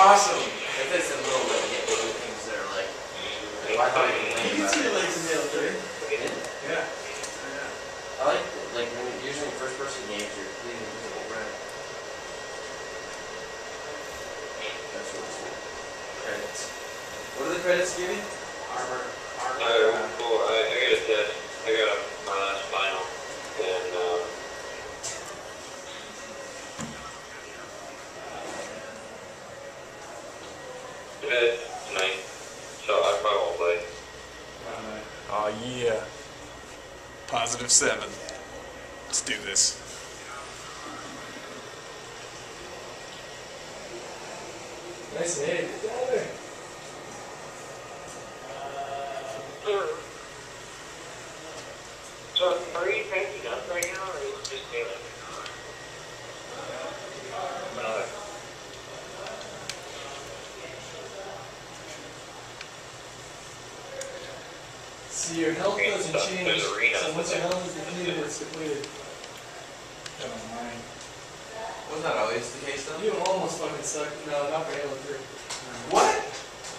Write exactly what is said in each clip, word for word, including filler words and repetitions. awesome. It takes a little bit to get to the things that are like, why can't I even think about it? What are the credits giving? Armor. Armor. Uh, well, I, I got a test. I got a, my last final. And, um... Uh, tonight. So I probably won't play. Alright. Oh, yeah. Positive seven. Let's do this. Nice name. So are you cranking up right now, or are you just doing it? No. So your health doesn't change, so once your health is depleted, it's depleted. Never mind. Wasn't that always the case, though? You almost fucking suck. No, not for Halo three. What?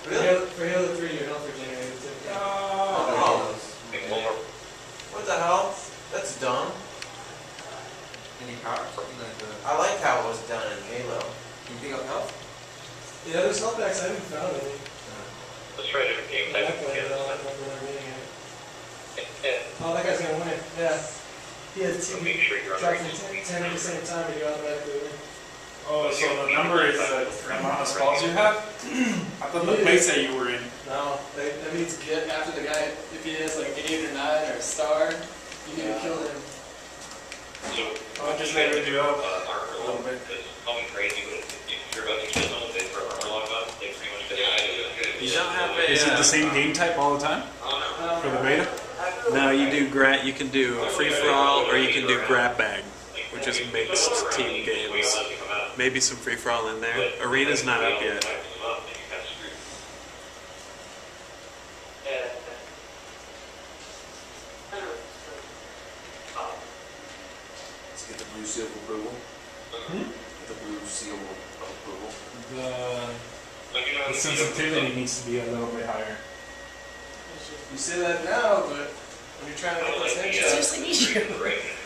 Really? For Halo, for Halo three, your health regenerated too. Oh. Oh. What the hell? That's dumb. Any power? Something like that. I like how it was done in Halo. Can you pick up health? Yeah, there's health packs I haven't found any. Let's try a different game. Yeah, I don't remember reading it. Yeah. Oh, that guy's gonna win. Yeah. He had two. Make sure you're dropping ten at the same time and you automatically win. Oh, so the number is the amount of spells you have? I thought the place that you were in. No, that, that means get after the guy. If he has like eight or nine or a star, you can yeah. kill him. So, I'll just let him do up a little bit. It's probably crazy, but if you're about to kill someone, they throw armor lock up. They pretty much die. You don't have a. Is it the same game type all the time? Oh, no. For the beta? No, you do grab. You can do a free for all, or you can do grab bag, which is mixed team games. Maybe some free for all in there. Arena's not up yet. Let's get the blue seal of approval. Hmm? The blue seal of approval. The, the sensitivity needs to be a little bit higher. You say that now, but when you're trying to get this extra, seriously need you.